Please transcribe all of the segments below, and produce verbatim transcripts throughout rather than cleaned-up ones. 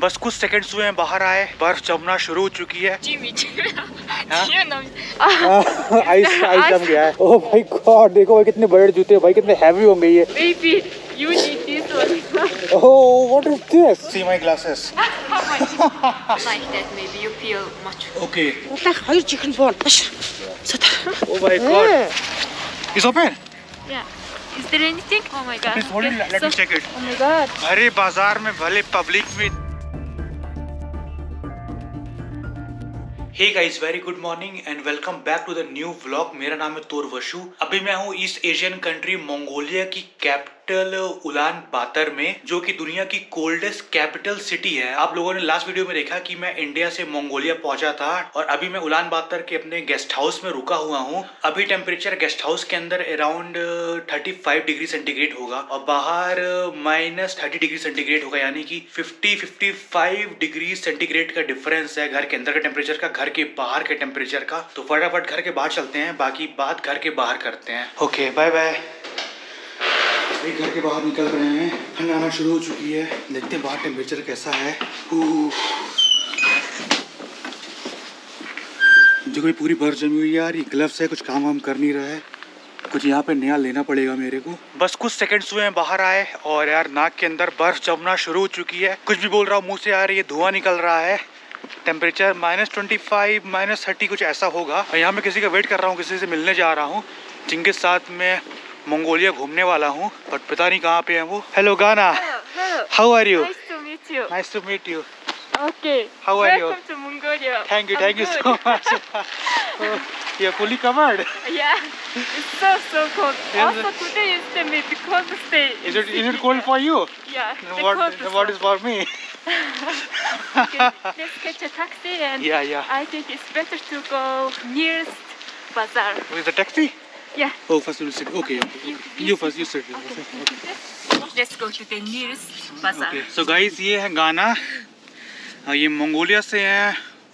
बस कुछ सेकंड्स हुए हैं बाहर आए, बर्फ जमना शुरू हो चुकी है। जी आइस आइस जम गया है। ओह भाई गॉड, देखो भाई कितने बड़े जूते हैं भाई, कितने हैवी होंगे ये। Oh, what is this? See my glasses. Like that, maybe you feel much. Okay. What the hell, chicken ball? Oh my God! It's open. Yeah. Is there anything? Oh my God. Please hold it. Let me check it. Oh my God. भरे बाजार में भले public में। Hey guys, very good morning and welcome back to the new vlog. मेरा नाम है तोरवशु। अभी मैं हूँ ईस्ट एशियन कंट्री मंगोलिया की कैपिटल उलानबातर में, जो कि दुनिया की कोल्डेस्ट कैपिटल सिटी है। आप लोगों ने लास्ट वीडियो में देखा कि मैं इंडिया से मंगोलिया पहुंचा था और अभी मैं उलानबातर के अपने गेस्ट हाउस में रुका हुआ हूँ। अभी टेम्परेचर गेस्ट हाउस के अंदर around thirty five degree centigrade होगा और बाहर माइनस थर्टी डिग्री सेंटीग्रेड होगा, यानी कि fifty fifty five degree centigrade का डिफरेंस है घर के अंदर का टेम्परेचर का घर के बाहर के टेम्परेचर का। तो फटाफट घर के बाहर चलते हैं, बाकी बात घर के बाहर करते हैं। Okay bye bye. घर के बाहर निकल रहे हैं, ठंड आना शुरू हो चुकी है। देखते हैं बाहर टेम्परेचर कैसा है। देखो पूरी बर्फ जमी हुई है यार। ये ग्लव्स है, कुछ काम वाम कर नहीं रहा है। कुछ यहाँ पे नया लेना पड़ेगा मेरे को। बस कुछ सेकंड्स हुए हैं बाहर आए और यार नाक के अंदर बर्फ जमना शुरू हो चुकी है। कुछ भी बोल रहा हूँ मुँह से यार, ये धुआं निकल रहा है। Temperature minus twenty five minus thirty कुछ ऐसा होगा। और यहाँ मैं किसी का वेट कर रहा हूँ, किसी से मिलने जा रहा हूँ जिनके साथ मैं मंगोलिया घूमने वाला हूँ, बट पता नहीं कहाँ पे हैं वो। Hello Gana, how are you? Nice to meet you. Okay, how are you? Thank you, thank you so much. You're fully covered. Yeah, it's so so cold. Yes. Also today is the mid cold day. Is it is it cold for you? Yeah. What what is for me? Okay, let's catch a taxi and yeah, yeah. I think it's better to go nearest bazaar. With the taxi? Yeah. Oh, first you sit. Okay, okay. okay. You, you, you first. You sit. Okay. Okay. Let's go to the nearest bazaar. Okay. So guys, ये है गाना। ये Mongolia से हैं,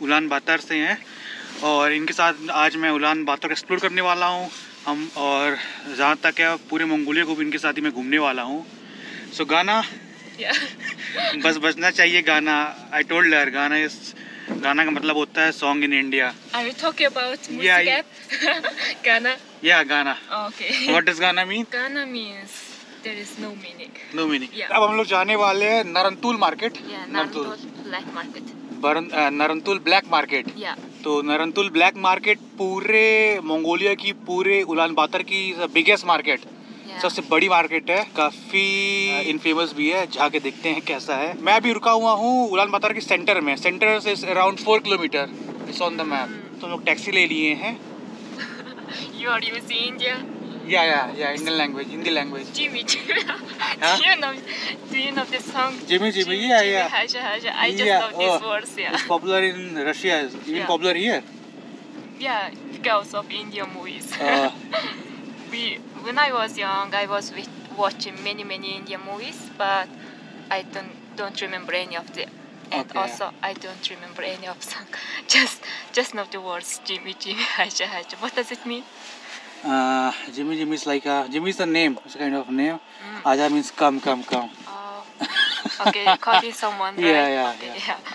Ulaanbaatar से हैं। और इनके साथ आज मैं उलानबातर को एक्सप्लोर करने वाला हूँ हम, और जहाँ तक है पूरे मंगोलिया को भी इनके साथ ही मैं घूमने वाला हूँ। सो so, गाना yeah. बस बजना चाहिए गाना। आई टोल्ड हर गाना इस गाना का मतलब होता है song in India. Are you talking about music app Gaana? या गाना। Okay, what does Gana mean? Gana means there is no meaning. No meaning. अब हम लोग जाने वाले हैं Naran Tuul market. Naran Tuul black market. Naran Tuul black market. yeah. तो Naran Tuul black market पूरे मंगोलिया की, पूरे उलानबातर की बिगेस्ट मार्केट, yeah. सबसे बड़ी मार्केट है। काफी इनफेमस भी है, जाके देखते हैं कैसा है। मैं अभी रुका हुआ हूँ उलानबातर के सेंटर में। सेंटर से around four kilometre it's on the map. तो लोग टैक्सी ले लिए हैं। You are using India? Yeah, yeah, yeah. Indian language, Hindi language. Jimmy, Jimmy. Huh? Do you know? Do you know this song? Jimmy, Jimmy, Jimmy yeah, yeah. Haja, haja. I just yeah, love these oh, words. Yeah. It's popular in Russia. It's even yeah. popular here. Yeah, because of Indian movies. Uh. we, when I was young, I was with, watching many, many Indian movies, but I don't don't remember any of them. And okay. also, I don't remember any of song. Just, just know the words. Jimmy, Jimmy, haja, haja. What does it mean? Uh, Jimmy Jimmy is like a Jimmy is a name, it's kind of name. Mm. Aja means come come come. Oh, okay, copy someone. Right? Yeah yeah okay, yeah. yeah.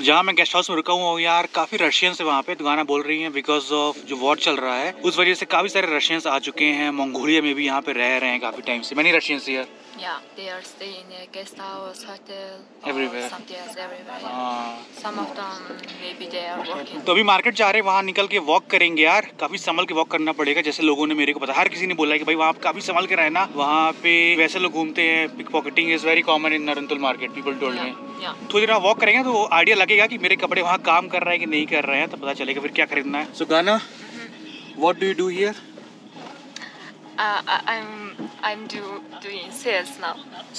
जहाँ मैं guest house में रुका हुआ हूँ यार, काफी Russians है वहाँ पे। तो गाना बोल रही हैं बिकॉज ऑफ जो वॉर चल रहा है उस वजह से काफी सारे रशियंस आ चुके हैं मंगोलिया में, भी यहाँ पे रह रहे हैं काफी टाइम से। मैनी रशियंस यार। Yeah, they are staying in a guest house, hotel, everywhere. Something else, everywhere. Yeah. Some of them maybe they are working. तो अभी मार्केट जा रहे हैं, वहाँ निकल के वॉक करेंगे यार। काफी संभल के वॉक करना पड़ेगा, जैसे लोगों ने मेरे को पता, हर किसी ने बोला है कि भाई वहाँ काफी संभल के रहना, वहाँ पे वैसे लोग घूमते हैं। Pick pocketing is very common in Naran Tuul market, people told me. थोड़ी देर वॉक करेंगे तो आइडिया लगेगा कि मेरे कपड़े वहाँ काम कर रहे हैं कि नहीं कर रहे हैं, तो पता चलेगा फिर क्या खरीदना है। So Gana, what do you do here? Uh, I'm I'm do, doing sales now.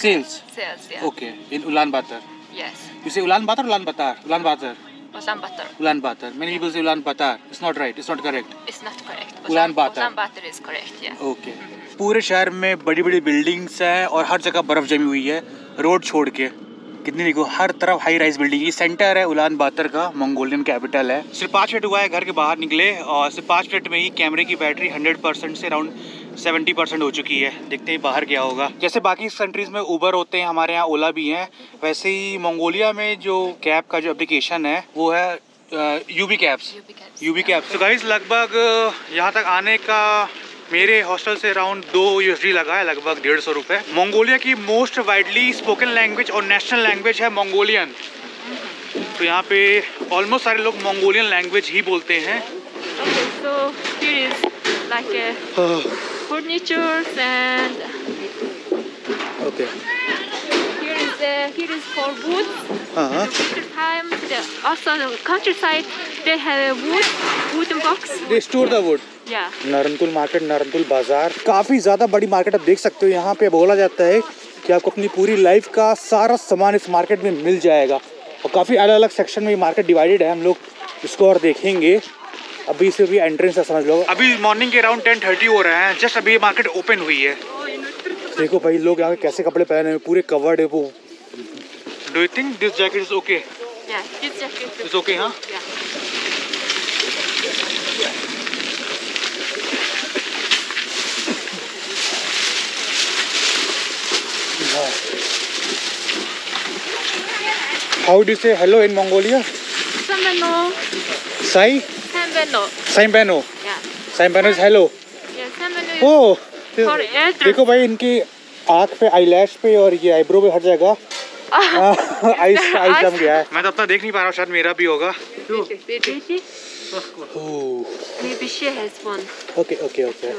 Sales. Sales, yeah. Okay, in Ulaanbaatar. Yes. You say Ulaanbaatar, Ulaanbaatar, Ulaanbaatar. Ulaanbaatar. Ulaanbaatar. Many yeah. people say Ulaanbaatar. It's not right. It's not correct. It's not correct. Ulaanbaatar. Ulaanbaatar is correct. Yeah. Okay. Mm-hmm. पूरे शहर में बड़ी बड़ी buildings हैं और हर जगह बर्फ जमी हुई है रोड छोड़ के। कितनी देखो, हर तरफ हाई राइज बिल्डिंग। ये सेंटर है उलानबातर का, मंगोलियन कैपिटल है। सिर्फ पाँच मिनट हुआ है घर के बाहर निकले और सिर्फ पाँच मिनट में ही कैमरे की बैटरी हंड्रेड परसेंट से अराउंड सेवेंटी परसेंट हो चुकी है। देखते हैं बाहर क्या होगा। जैसे बाकी कंट्रीज़ में ऊबर होते हैं, हमारे यहाँ ओला भी हैं, वैसे ही मंगोलिया में जो कैब का जो एप्लीकेशन है वो है यूबी कैब्स यूबी कैब्स तो गाइस लगभग यहाँ तक आने का मेरे हॉस्टल से अराउंड दो यूएसडी लगा है, लगभग डेढ़ सौ रुपये। मंगोलिया की मोस्ट वाइडली स्पोकन लैंग्वेज और नेशनल लैंग्वेज है मंगोलियन। तो यहाँ पे ऑलमोस्ट सारे लोग मंगोलियन लैंग्वेज ही बोलते हैं। okay, so here is like a furniture and okay. Here is the, here is for wood. Uh-huh. Winter time, the, also the countryside they have a wood, wooden box. They store the wood. Yeah. Naran Tuul market, Naran तुल बाजार काफ़ी ज़्यादा बड़ी market आप देख सकते हो। यहाँ पे बोला जाता है कि आपको अपनी पूरी लाइफ का सारा सामान इस मार्केट में मिल जाएगा और काफ़ी अलग अलग सेक्शन में ये मार्केट डिवाइडेड है। हम लोग इसको और देखेंगे। अभी इसे भी एंट्रेंस है, समझ लो अभी मॉर्निंग के अराउंड टेन थर्टी हो रहे हैं। जस्ट अभी ये मार्केट ओपन हुई है। देखो भाई लोग यहाँ कैसे कपड़े पहने हुए, पूरे कवर्ड है वो। Do you think this jacket is okay? Is okay. हाँ How do you say hello in Mongolia? Sambano. Sai? Sambano. Sambano. Yeah. Sambano is hello. Yeah, Sambano. Oh. Sorry. देखो भाई इनकी आँख पे, आईलैश पे और ये आईब्रो पे हर जगह आइस आइस जम गया है। मैं तो अपना देख नहीं पा रहा हूँ, शायद मेरा भी होगा। Oh. Maybe she has one. Okay, okay, okay.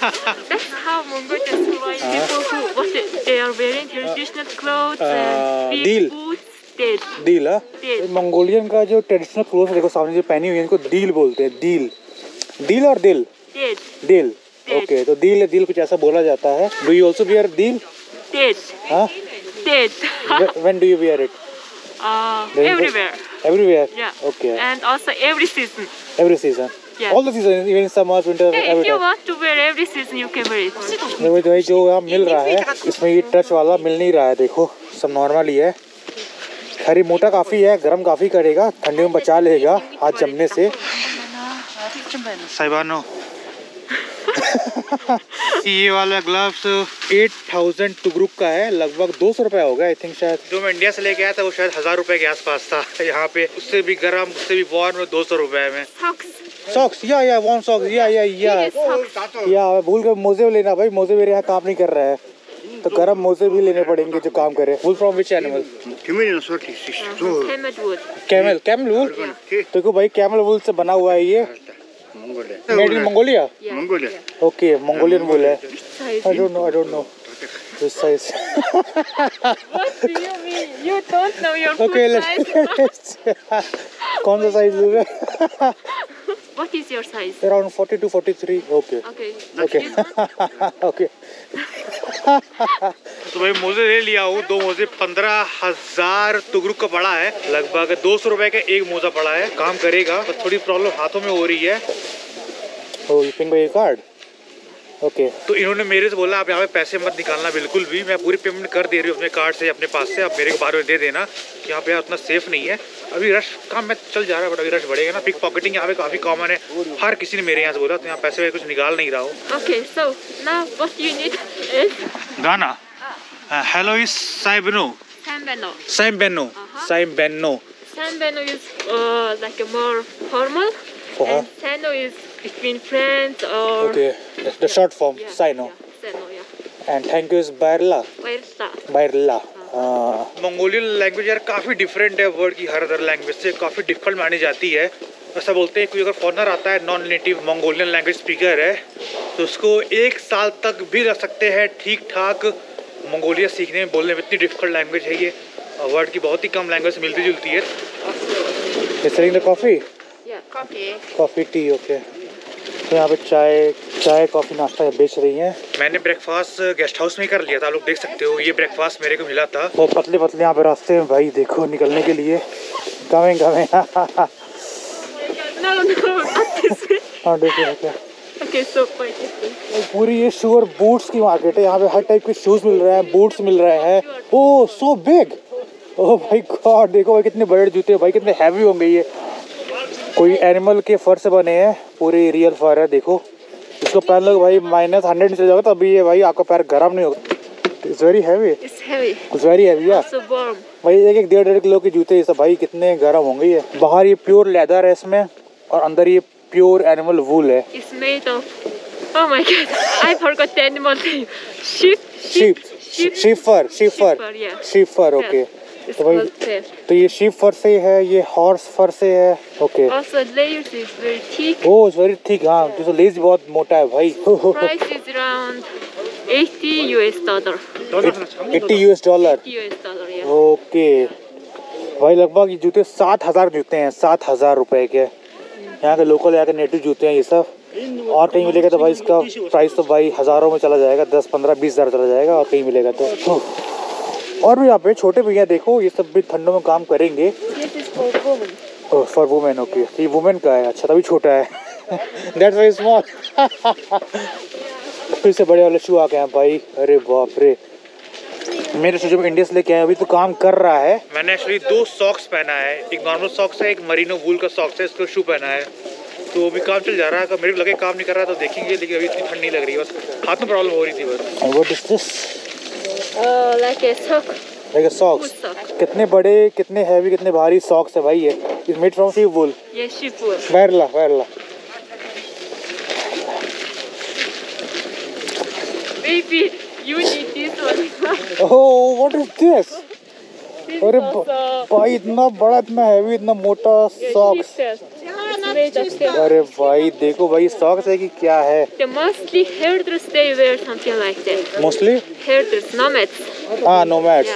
That's how Mongolian people who what they are wearing traditional clothes and big boots. Deal है मंगोलियन का जो ट्रेडिशनल क्लोथ। देखो सामने जो पहनी हुई है इनको डील बोलते हैं। डील डील और दिल डील। ओके तो डील डील कुछ ऐसा बोला जाता है। Do you also wear deel? हाँ when do you wear it? Everywhere everywhere okay and also every season every season Yeah. All the seasons, even summer, winter, yeah, every time. If you want to wear every season, you can wear it. देखो भाई जो यहाँ मिल रहा है इसमें ये touch वाला मिल नहीं रहा है। देखो सब नॉर्मल ही है। खरी मोटा काफ़ी है, गर्म काफ़ी करेगा, ठंडी में बचा लेगा हाथ जमने से। साइबानो ये वाला ग्लव्स आठ हज़ार तुगरुक का है, लगभग दो सौ रुपया होगा आई थिंक। शायद जो मैं इंडिया से लेके आया था वो शायद हज़ार रुपये के आसपास था। यहाँ पे उससे भी गर्म, उससे भी वार्म, दो सौ रुपये में। सॉक्स या या वार्म सॉक्स या या या या भूल कर मोजे लेना भाई, मोजे मेरे यहाँ काम नहीं कर रहा है तो गरम मोजे भी लेने पड़ेंगे जो काम करे। Wool from which animal? Camel camel wool. देखो भाई कैमल वुल से बना हुआ है ये। Made in Mongolia? Mongolia okay Mongolian wool है। I don't know I don't know this size. What do you mean you don't know your foot size? कौन सा साइज लूं मैं? What is your size? Around forty to forty-three. Okay. Okay. Okay. okay. तो भाई मोजे ले लिया हूँ। दो मोजे पंद्रह हजार तुगरुक का पड़ा है, लगभग दो सौ रुपए का एक मोजा पड़ा है। काम करेगा पर थोड़ी प्रॉब्लम हाथों में हो रही है। Oh, you pin by your card. Okay okay. तो इन्होंने मेरे से बोला आप यहाँ पे पैसे मत निकालना बिल्कुल भी। मैं पूरी पेमेंट कर दे रही हूँ अपने कार्ड से, अपने पास से। आप मेरे को बाहर में दे देना। यहाँ पे उतना सेफ नहीं है। अभी रश काम में चल जा रहा है बट अभी रश बढ़ेगा ना। पिक पॉकेटिंग यहाँ पे काफ़ी कॉमन है, हर किसी ने मेरे यहाँ से बोला। तो यहाँ पैसे में कुछ निकाल नहीं रहा हूँ। okay, so, now what you need is... Gana hello is साइबनो साइबनो साइबनो साइबनो is like a more formal and सैनो is between friends or okay the, the yeah, short form yeah, saino yeah, saino yeah and thank you is bairla bairla bairla ha uh. Mongolian language यार काफ़ी different है word की, हर other language से काफ़ी difficult मानी जाती है। ऐसा बोलते हैं कोई अगर फॉरनर आता है, non native Mongolian language speaker है, तो उसको एक साल तक भी रख सकते हैं ठीक ठाक मंगोलिया सीखने में, बोलने में। इतनी डिफिकल्ट लैंग्वेज है ये, वर्ड की बहुत ही कम लैंग्वेज मिलती जुलती है। Coffee coffee tea okay. तो यहाँ पे चाय चाय कॉफ़ी नाश्ता बेच रही हैं। मैंने ब्रेकफास्ट गेस्ट हाउस में कर लिया था, आप लोग देख सकते हो। ये ब्रेकफास्ट मेरे को मिला था। वो पतले पतले यहाँ पे रास्ते में भाई देखो निकलने के लिए गमें गमें हाँ देखो क्या पूरी ये शू और बूट्स की मार्केट है। यहाँ पे हर टाइप के शूज़ मिल रहे हैं, बूट्स मिल रहे हैं। ओह सो बिग, ओह भाई गॉड। देखो भाई कितने बड़े जूते भाई, कितने हैवी होंगे ये। कोई एनिमल के फर से बने हैं, पूरे रियल फर है। देखो इसको पहन लोग भाई माइनस हंड्रेड चले जाओगे तो अभी ये भाई आपका पैर गर्म नहीं होगा। It's very heavy, it's heavy, it's very heavy यार। भाई एक एक डेढ़ डेढ़ किलो के जूते ये सब भाई कितने गर्म होंगे। ये बाहर ये प्योर लेदर है इसमें और अंदर ये प्योर एनिमल वूल है। It's made of oh my god I forgot the animal name sheep sheep शीफर शीफर शीफर ओके। तो भाई तो ये शीप फर से है, ये हॉर्स फर से है okay. Also layers is very thick, oh it's very thick. हां तो लेयर्स बहुत मोटा है भाई। प्राइस इज अराउंड अस्सी यूएस डॉलर। अस्सी यूएस डॉलर ओके। भाई लगभग ये जूते सात हज़ार जूते हैं, सात हज़ार रुपये के यहाँ के लोकल यहाँ के नेटिव जूते हैं ये सब। और कहीं मिलेगा तो भाई इसका प्राइस तो भाई हज़ारों में चला जाएगा, दस पंद्रह बीस हज़ार चला जाएगा। और कहीं मिलेगा तो, तो और भी यहाँ पे छोटे भैया देखो ये सब भी ठंडों में काम करेंगे फॉर वुमेन ओके। ये वुमेन का है अच्छा, तभी छोटा है दैट्स वेरी स्मॉल। फिर से बड़े वाले शू आ गए हैं भाई। अरे बाप रे, मेरे शू जब इंडिया से लेके आए अभी तो काम कर रहा है। मैंने एक्चुअली दो सॉक्स पहना है, एक नॉर्मल सॉक्स है, एक मरीनो वूल का सॉक्स है, इसको शू पहना है तो वो भी काम चल जा रहा है। अगर मेरे को लगे काम नहीं कर रहा तो देखेंगे, लेकिन अभी इतनी ठंड नहीं लग रही, बस हाथ में प्रॉब्लम हो रही थी बस। What is this like a sock, like a socks. कितने बड़े, कितने हैवी, कितने भारी सॉक्स है भाई ये। Is made from sheep wool, ये शीप वूल। बैरला बैरला baby you need this one oh what is this अरे भाई इतना बड़ा, इतना हैवी, इतना मोटा सॉक्स। अरे भाई देखो भाई सॉक्स है कि क्या है। the mostly herders they wear something like that, mostly herders nomads। हाँ nomads,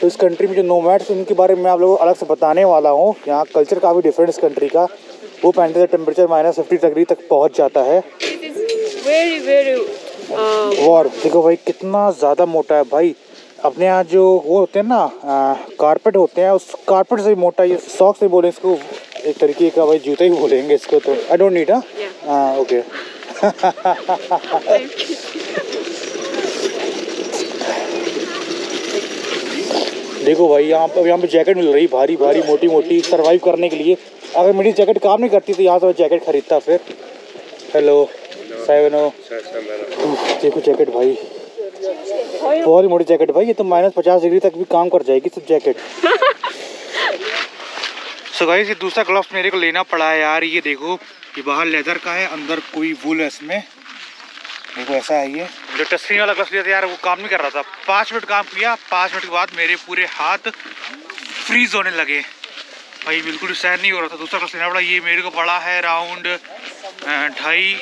तो इस कंट्री में जो nomads उनके बारे में आप लोगों को अलग से बताने वाला हूँ। यहाँ कल्चर काफी डिफरेंट इस कंट्री का। वो पहनते थे टेम्परेचर माइनस फिफ्टी डिग्री तक पहुँच जाता है। very very और देखो भाई कितना ज़्यादा मोटा है भाई। अपने यहाँ जो वो होते हैं ना कारपेट होते हैं, उस कारपेट से भी मोटा ये सॉक्स से बोलें इसको, एक तरीके का भाई जूते ही बोलेंगे इसको। तो आई डोंट नीड हाँ ओके। देखो भाई यहाँ पर यहाँ पे जैकेट मिल रही भारी भारी मोटी मोटी सर्वाइव करने के लिए। अगर मेरी जैकेट काम नहीं करती तो यहाँ से जैकेट खरीदता फिर। हेलो देखो जैकेट भाई बहुत ही मोटी जैकेट भाई, ये तो माइनस पचास डिग्री तक भी काम कर जाएगी सब जैकेट। सो गाइस ये दूसरा ग्लव्स मेरे को लेना पड़ा है यार। ये देखो ये बाहर लेदर का है, अंदर कोई वूल है इसमें। देखो ऐसा है ये जो टस्करीन वाला ग्लव्स लिया था यार वो काम नहीं कर रहा था। पाँच मिनट काम किया, पाँच मिनट के बाद मेरे पूरे हाथ फ्रीज होने लगे भाई, बिल्कुल सहन नहीं हो रहा था। दूसरा ग्लव्स लेना पड़ा। ये मेरे को पड़ा है राउंड ढाई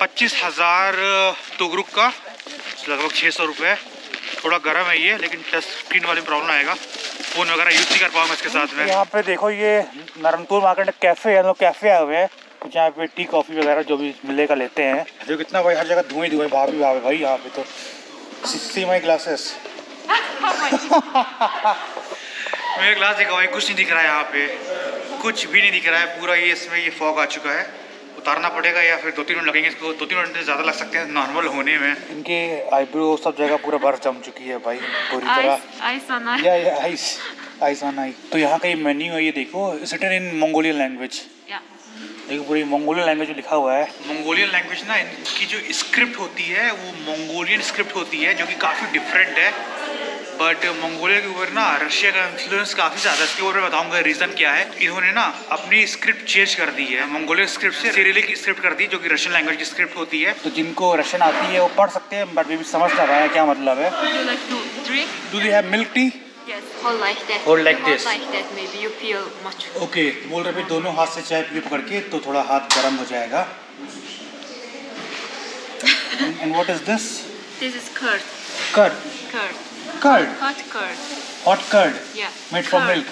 पच्चीस हज़ार तुगरुक का, लगभग छः सौ रुपये। थोड़ा गर्म है ये, लेकिन टच स्क्रीन वाले प्रॉब्लम आएगा, फ़ोन वगैरह यूज़ नहीं कर पाऊँगा इसके साथ में। यहाँ पे देखो ये नरन तूल मार्केट कैफ़े है, हम लोग कैफ़े आए हुए हैं। कुछ यहाँ पे टी कॉफ़ी वगैरह जो भी मिलेगा लेते हैं। देखो कितना भाई हर जगह धुएँ धुएँ भाभी भाभी भाई यहाँ पे तो। सी माई ग्लासेस मेरे ग्लास देखो भाई, कुछ नहीं दिख रहा है यहाँ पे, कुछ भी नहीं दिख रहा है। पूरा ये इसमें ये फॉग आ चुका है, उतारना पड़ेगा या फिर दो तीन मिनट लगेंगे इसको। दो तीन मिनट ज़्यादा लग सकते हैं नॉर्मल होने में। इनके आईब्रो सब जगह पूरा बर्फ जम चुकी है भाई पूरी तरह। आइस ऑन आई या या आइस आइस ऑन आई। तो यहाँ का ये मेन्यू है ये देखो, it's written in Mongolian language. देखो पूरी मंगोलियन लैंग्वेज में लिखा हुआ है। मंगोलियन लैंग्वेज ना इनकी जो स्क्रिप्ट होती है वो मंगोलियन स्क्रिप्ट होती है, जो कि काफ़ी डिफरेंट है। बट मंगोलिया के ऊपर ना रशिया का इन्फ्लुएंस काफ़ी ज़्यादा है, इसके ऊपर बताऊंगा रीज़न क्या है। इन्होंने ना अपनी स्क्रिप्ट चेंज कर दी है, मंगोलिया स्क्रिप्ट से सिरिलिक स्क्रिप्ट कर दी, जो कि रशियन लैंग्वेज की स्क्रिप्ट होती है। तो जिनको रशियन आती है वो पढ़ सकते हैं, बट भी समझ ना पाए क्या मतलब है। Do you have milk tea? Okay बोल रहे दोनों हाथ से चाय पी पकड़ के, तो थोड़ा हाथ गर्म हो जाएगा। And what is this? This is curd. Curd curd curd, hot curd, hot curd, made from milk,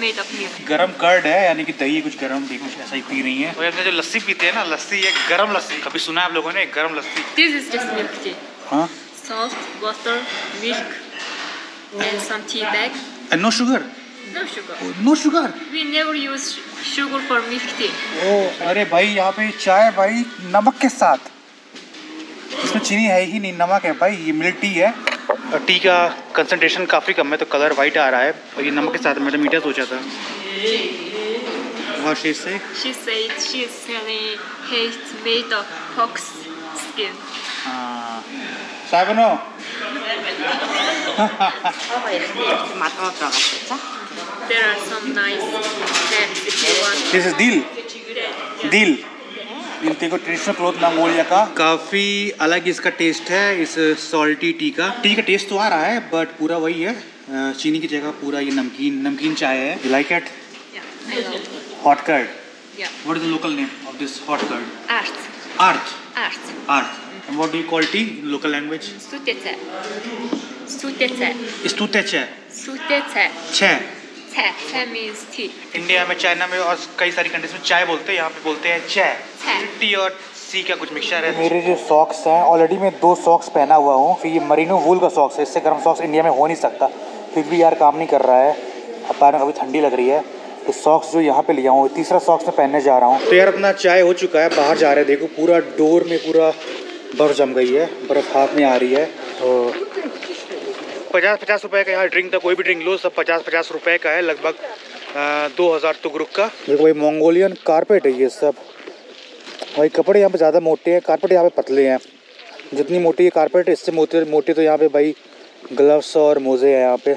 made of milk. गरम कर्ड है, यानी कि दही कुछ गरम भी कुछ ऐसा ही पी रही है। और अपने जो लस्सी पीते हैं ना, लस्सी एक गरम लस्सी कभी सुना है आप लोगों ने? एक गरम lassi. This is just milk tea. हां soft water milk and some tea bag and no sugar. No sugar, no sugar, we never use sugar for milk tea. Oh अरे भाई यहाँ पे चाय भाई नमक के साथ, इसमें चीनी है ही नहीं, नमक है भाई। ये मिल्क टी है, टी का कंसंट्रेशन काफ़ी कम है तो कलर वाइट आ रहा है, और ये नमक के साथ में तो मीठा सोचा था। What she say? She said she's selling hats made of fox skin. Ah, Sabano. There are some nice hats if you want. This is deal. Yeah. Deal. इनके को ट्रेडिशनल क्लोथ मंगोलिया का काफी अलग इसका टेस्ट है इस salty tea का। Tea का टेस्ट तो आ रहा है बट पूरा वही है, चीनी की जगह पूरा ये नमकीन नमकीन चाय है। You like it? Yeah, I love it. Hot curd. Yeah. What is the local name of this hot curd? Arth. Arth. Arth. Arth. And what do you call tea in local language? Suteche. Suteche. Suteche. Suteche. Che. Che means tea. India में, China में और कई सारी countries में चाय बोलते हैं, यहाँ पे बोलते हैं चाय। टी और सी का कुछ मिक्सचर है। मेरे जो सॉक्स हैं, ऑलरेडी मैं दो सॉक्स पहना हुआ हूँ, फिर ये मरीनो वूल का सॉक्स है, इससे गर्म सॉक्स इंडिया में हो नहीं सकता, फिर भी यार काम नहीं कर रहा है, अब पैर में काफ़ी ठंडी लग रही है तो सॉक्स जो यहाँ पे लिया हूँ तीसरा सॉक्स मैं पहनने जा रहा हूँ। तो यार अपना चाय हो चुका है, बाहर जा रहे हैं, देखो पूरा डोर में पूरा बर्फ़ जम गई है, बर्फ़ हाथ में आ रही है। तो पचास पचास रुपए का यहाँ ड्रिंक था, कोई भी ड्रिंक लो सब पचास पचास रुपए का है, लगभग दो हज़ार तुगरुक का। देखो भाई मंगोलियन कारपेट है ये सब, भाई कपड़े यहाँ पे ज़्यादा मोटे हैं, कारपेट यहाँ पे पतले हैं, जितनी मोटी ये कारपेट इससे मोटे मोटे तो यहाँ पे भाई ग्लव्स और मोजे हैं यहाँ पे।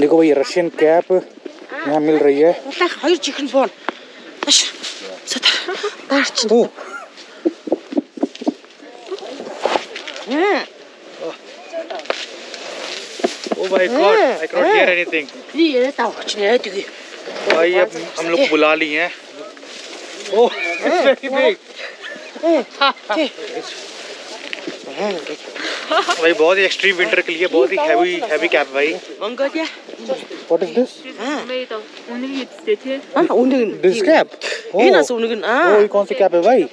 देखो भाई रशियन कैप यहाँ मिल रही है। तो, Oh my God, I cannot hear anything. भाई अब हम लोग बुला लिए हैं। Oh, it's very big. भाई बहुत ही एक्सट्रीम विंटर के लिए बहुत ही हैवी हैवी कैप भाई। मंगोलिया। What is this? मेरे तो उन्हें ये देखे। हाँ उन्हें। This cap? ये ना उन्हें आ। वो कौन सी कैप है भाई?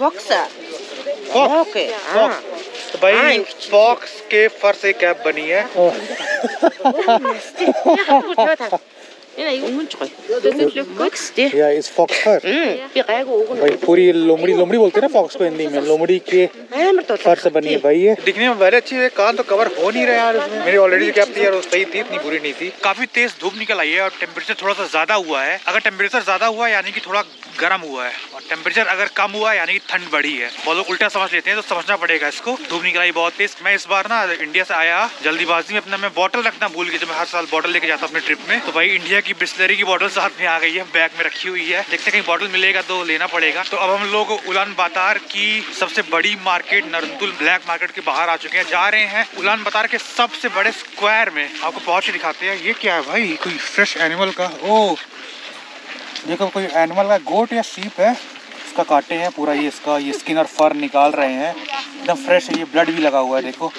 Boxer. Okay. Box. तो भाई फॉक्स के फर से कैप बनी है। इस फॉक्स फर भाई पूरी लोमड़ी लोमड़ी बोलते हैं ना फॉक्स को हिंदी में, लोमड़ी के फर से बनी है भाई ये। दिखने में पहले अच्छी है, कान तो कवर हो नहीं रहा यार। मेरी ऑलरेडी कैप थी यार, सही थी, इतनी बुरी नहीं थी। काफी तेज धूप निकल आई है और टेम्परेचर थोड़ा सा ज्यादा हुआ है। अगर टेम्परेचर ज्यादा हुआ यानी कि थोड़ा गर्म हुआ है, और टेम्परेचर अगर कम हुआ यानी कि ठंड बढ़ी है। बहुत लोग उल्टा समझ लेते हैं तो समझना पड़ेगा इसको। धूप निकलाई बहुत तेज। मैं इस बार ना इंडिया से आया, जल्दीबाजी में अपना मैं बोतल रखना भूल गया, जो मैं हर साल बोतल लेके जाता हूँ अपने ट्रिप में। तो भाई इंडिया की बिस्लरी की बोतल साथ में आ गई है, बैग में रखी हुई है, देखते कहीं बोतल मिलेगा तो लेना पड़ेगा। तो अब हम लोग उलानबातार की सबसे बड़ी मार्केट नरन तुल ब्लैक मार्केट के बाहर आ चुके हैं। जा रहे हैं उलानबातार के सबसे बड़े स्क्वायर में, आपको पहुँच के दिखाते हैं। ये क्या है भाई, कोई फ्रेश एनिमल का, ओह देखो कोई एनिमल का गोट या सीप है, इसका काटे हैं पूरा, ये इसका ये स्किन और फर निकाल रहे हैं, एकदम फ्रेश है, ये ब्लड भी लगा हुआ है देखो,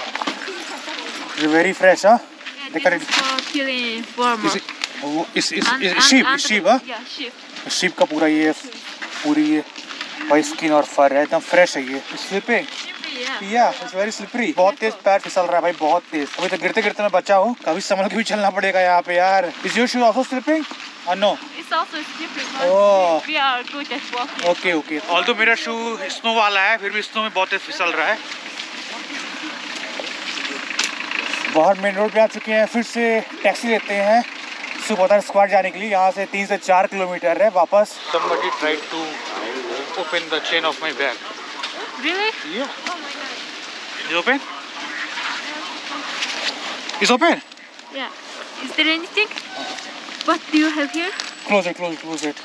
ये वेरी फ्रेश है। इस इस शीप शीप है, शीप का पूरा ये पूरी ये भाई स्किन और फर है, एकदम फ्रेश है ये। स्लिपिंग या इट्स वेरी स्लिपरी, बहुत तेज पैर फिसल रहा है भाई, बहुत तेज। अभी तो गिरते गिरते मैं बचा हूँ, कभी संभल के भी चलना पड़ेगा यहाँ पे यार। Is your shoe also slipping? No okay okay. Although मेरा शू स्नो वाला है, फिर भी स्नो में बहुत तेज फिसल रहा है। बाहर मेन रोड पे आ चुके हैं, फिर से टैक्सी लेते हैं सुखबातार स्क्वायर जाने के लिए। यहाँ से तीन से चार किलोमीटर है वापस। Somebody tried to open the chain of my bag. Really? Yeah. Oh my God. Is open? Is open? Yeah. Is there anything? What do you have here? Close it, close it, close it.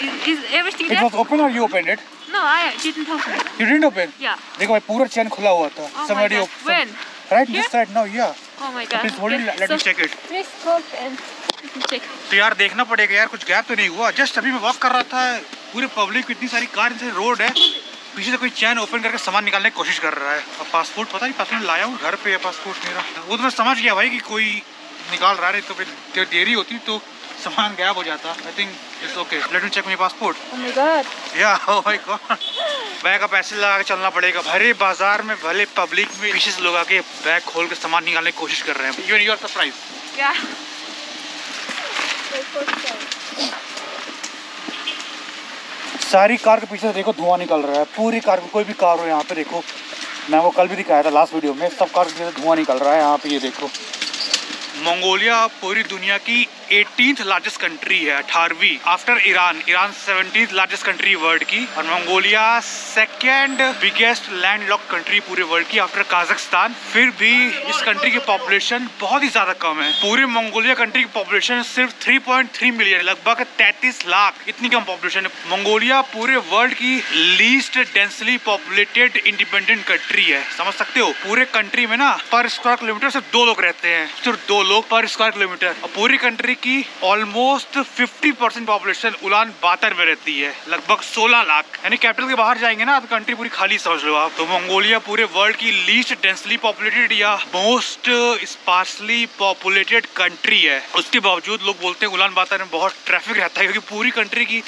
Is, is everything there? It was open or you opened it? No, I didn't open it. You didn't open? Yeah. देखो भाई पूरा चैन खुला हुआ था। Oh my God. When? Right this side now, yeah. Oh my God. Please hold it. Let me check it. Please hold and check. तो यार देखना पड़ेगा यार, कुछ गैप तो नहीं हुआ। Just अभी मैं वॉक कर रहा था, पूरे पब्लिक इतनी सारी कार से रोड है, पीछे से कोई चैन ओपन करके सामान निकालने की कोशिश कर रहा है। अब पासपोर्ट पता नहीं, पासपोर्ट लाया हूँ घर पे, पासपोर्ट मेरा वो तो मैं समझ गया भाई कि कोई निकाल रहा है, तो फिर देरी होती तो सामान गायब हो जाता। I think it's okay, let me check my passport. Oh my god, या ओह माय गॉड। बैग का पैसे लगा के चलना पड़ेगा, भरे बाजार में भले पब्लिक में पीछे से लोग आके बैग खोल के सामान निकालने की कोशिश कर रहे हैं। You are surprise? या सारी कार के पीछे से देखो धुआं निकल रहा है, पूरी कार में, कोई भी कार हो यहाँ पे देखो, मैं वो कल भी दिखाया था लास्ट वीडियो में, सब कार के पीछे धुआं निकल रहा है यहाँ पे, ये देखो मंगोलिया पूरी दुनिया की एटीन्थ लार्जेस्ट कंट्री है, अठारहवीं after Iran. Iran seventeenth largest country world की, और Mongolia second biggest land lock country पूरे वर्ल्ड की आफ्टर काजाकिस्तान। फिर भी इस कंट्री की पॉपुलेशन बहुत ही ज्यादा कम है। पूरे मंगोलिया कंट्री की पॉपुलेशन सिर्फ थ्री पॉइंट थ्री मिलियन, लगभग तैंतीस लाख, इतनी कम पॉपुलेशन है। मंगोलिया पूरे वर्ल्ड की least densely populated independent country है। समझ सकते हो, पूरे कंट्री में ना पर स्क्वायर किलोमीटर सिर्फ दो लोग रहते हैं, सिर्फ दो लोग पर स्क्वायर किलोमीटर। और पूरी कंट्री की almost fifty percent population Ulaanbaatar में रहती है, लगभग सोलह लाख। यानी कैपिटल के बाहर जाएंगे ना तो कंट्री पूरी खाली समझ लो आप। तो मंगोलिया पूरे वर्ल्ड की लीस्ट डेंसली पॉपुलेटेड या मोस्ट स्पार्सली पॉपुलेटेड कंट्री है। उसके बावजूद लोग बोलते हैं उलान बातर में बहुत ट्रैफिक रहता है, क्योंकि पूरी कंट्री की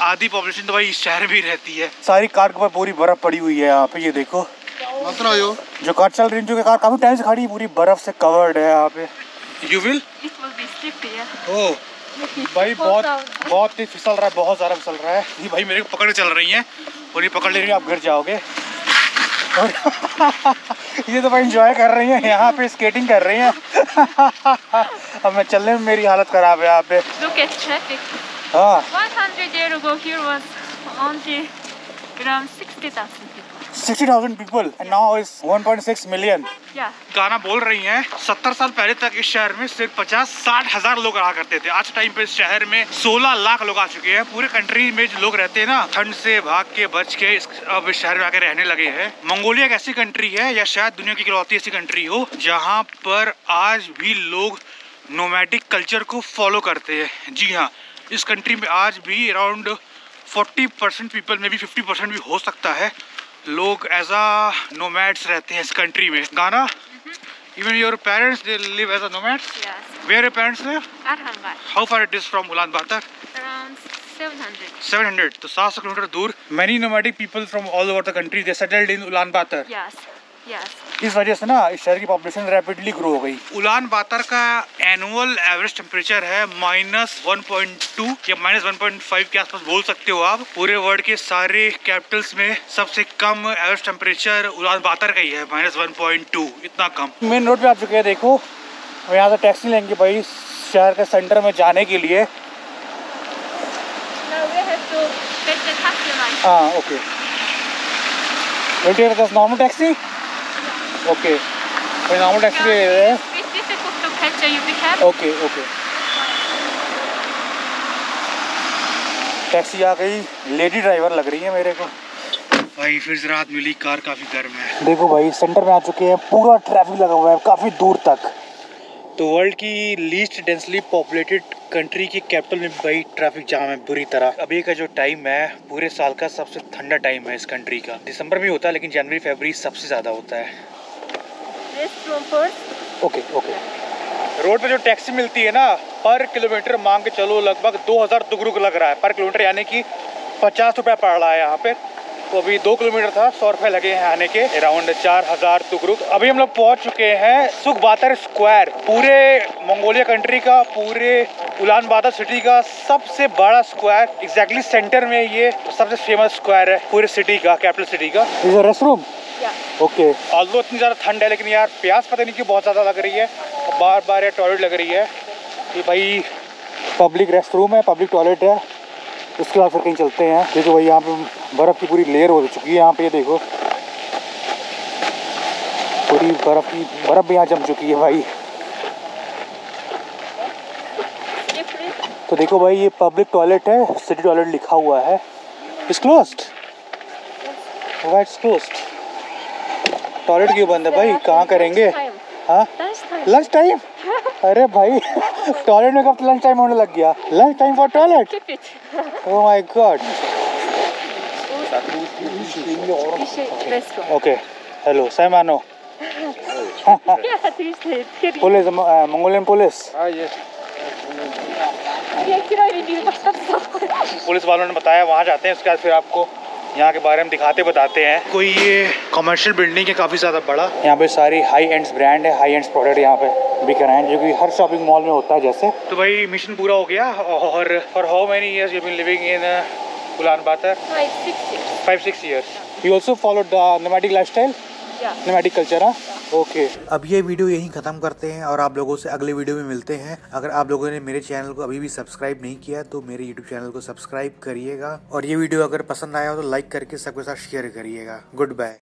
आधी पॉपुलेशन तो भाई इस शहर में रहती है। सारी कार के ऊपर पूरी बर्फ पड़ी हुई है यहाँ पे, ये देखो। जो कार चल रही है, जो कार काफी टाइम से खड़ी, पूरी बर्फ से कवर्ड है यहाँ पे। You will? It will be stripped, yeah. Oh. भाई बहुत बहुत तेज फिसल रहा है, बहुत ज़्यादा फिसल रहा है। ये भाई मेरे को पकड़ चल रही है, और ये पकड़ ले रही है आप गिर जाओगे। ये तो भाई एंजॉय कर रही है, यहाँ पे स्केटिंग कर रही है। अब मैं चलने में मेरी हालत खराब है यहाँ पे। Look at traffic. हाँ. one hundred years ago here was only around sixty thousand. sixty thousand people and now it's one point six million. Yeah. गाना बोल रही हैं, सत्तर साल पहले तक इस शहर में सिर्फ पचास साठ हज़ार लोग रहा करते थे। आज टाइम पे इस शहर में सोलह लाख लोग आ चुके हैं। पूरे कंट्री में जो लोग रहते हैं ना, ठंड से भाग के बच के इस, अब इस शहर में आके रहने लगे हैं। मंगोलिया एक ऐसी कंट्री है, या शायद दुनिया की इकलौती ऐसी कंट्री हो, जहाँ पर आज भी लोग नोमैडिक कल्चर को फॉलो करते हैं। जी हाँ, इस कंट्री में आज भी अराउंड फोर्टी परसेंट पीपल में भी फिफ्टी परसेंट भी हो सकता है लोग एज आ नोमैड्स रहते हैं इस कंट्री में। गाना, even your parents they live as a nomads? Yes. Where your parents live? At Hangar. How far it is from Ulaanbaatar? Around seven hundred seven hundred, तो सात सौ किलोमीटर दूर। Many nomadic people from all over the country they settled in Ulaanbaatar. Yes yes. इस वजह से ना इस शहर की पॉपुलेशन रैपिडली ग्रो हो गई। उलानबातर का एनुअल एवरेज टेम्परेचर है माइनस वन पॉइंट टू या माइनस वन पॉइंट फाइव के आसपास बोल सकते हो आप। पूरे वर्ल्ड के सारे कैपिटल्स में सबसे कम एवरेज टेम्परेचर उलानबातर का ही है, माइनस वन पॉइंट टू इतना कम। मेन रोड पे आ चुके हैं, देखो। और यहाँ से टैक्सी लेंगे भाई शहर के सेंटर में जाने के लिए। हाँ okay, normal taxi. Okay okay okay taxi आ गई, लेडी ड्राइवर लग रही है मेरे को। भाई फिर रात मिली, कार काफी गर्म है। देखो भाई सेंटर में आ चुके हैं, पूरा ट्रैफिक लगा हुआ है काफी दूर तक। तो वर्ल्ड की लीस्ट डेंसली पॉपुलेटेड कंट्री की कैपिटल में भाई ट्रैफिक जाम है बुरी तरह। अभी का जो टाइम है पूरे साल का सबसे ठंडा टाइम है इस कंट्री का। दिसंबर में होता है, लेकिन जनवरी फरवरी सबसे ज्यादा होता है। ओके ओके रोड पे जो टैक्सी मिलती है ना, पर किलोमीटर मान के चलो लगभग दो हज़ार दुगरुक लग रहा है पर किलोमीटर, यानी कि पचास रुपया पड़ रहा है यहाँ पे। तो अभी दो किलोमीटर था, सौ रुपये लगे हैं आने के, अराउंड चार हज़ार दुगरुक। अभी हम लोग पहुँच चुके हैं सुखबातर स्क्वायर, पूरे मंगोलिया कंट्री का, पूरे उलानबातर सिटी का सबसे बड़ा स्क्वायर। एग्जैक्टली सेंटर में ये सबसे फेमस स्क्वायर है पूरे सिटी का, कैपिटल सिटी का। Rest room okay. ऑल्दो इतनी ज़्यादा ठंड है, लेकिन यार प्यास पता नहीं क्यों बहुत ज़्यादा लग रही है, बार बार ये टॉयलेट लग रही है। ये भाई पब्लिक रेस्ट रूम है, पब्लिक टॉयलेट है। उसके बाद फिर कहीं चलते हैं, क्योंकि भाई यहाँ पे बर्फ़ की पूरी लेयर हो चुकी है यहाँ पे। ये देखो पूरी बर्फ़ की बर्फ़ भी यहाँ जम चुकी है भाई। तो देखो भाई ये पब्लिक टॉयलेट है, सिटी टॉयलेट लिखा हुआ है। It's closed, it's closed. Toilet क्यों बंद है भाई? कहाँ करेंगे? हाँ लंच टाइम। अरे भाई टॉयलेट में कब लंच टाइम होने लग गया? Lunch time for toilet, oh my god. Okay hello साइमानो, पुलिस मंगोलियन पुलिस। पुलिस वालों ने बताया वहाँ जाते हैं, उसके बाद फिर आपको यहाँ के बारे में दिखाते बताते हैं। कोई ये कमर्शियल बिल्डिंग है काफ़ी ज़्यादा बड़ा, यहाँ पे सारी हाई एंड्स ब्रांड है, हाई एंड्स प्रोडक्ट यहाँ पे बिक रहे हैं, जो कि हर शॉपिंग मॉल में होता है जैसे। तो भाई मिशन पूरा हो गया। और for how many years you have been living in Ulaanbaatar? Five six years. You also follow the nomadic lifestyle? Nomadic culture. हाँ ओके, अब ये वीडियो यहीं ख़त्म करते हैं और आप लोगों से अगले वीडियो में मिलते हैं। अगर आप लोगों ने मेरे चैनल को अभी भी सब्सक्राइब नहीं किया तो मेरे यूट्यूब चैनल को सब्सक्राइब करिएगा और ये वीडियो अगर पसंद आया हो तो लाइक करके सबके साथ शेयर करिएगा। Good bye.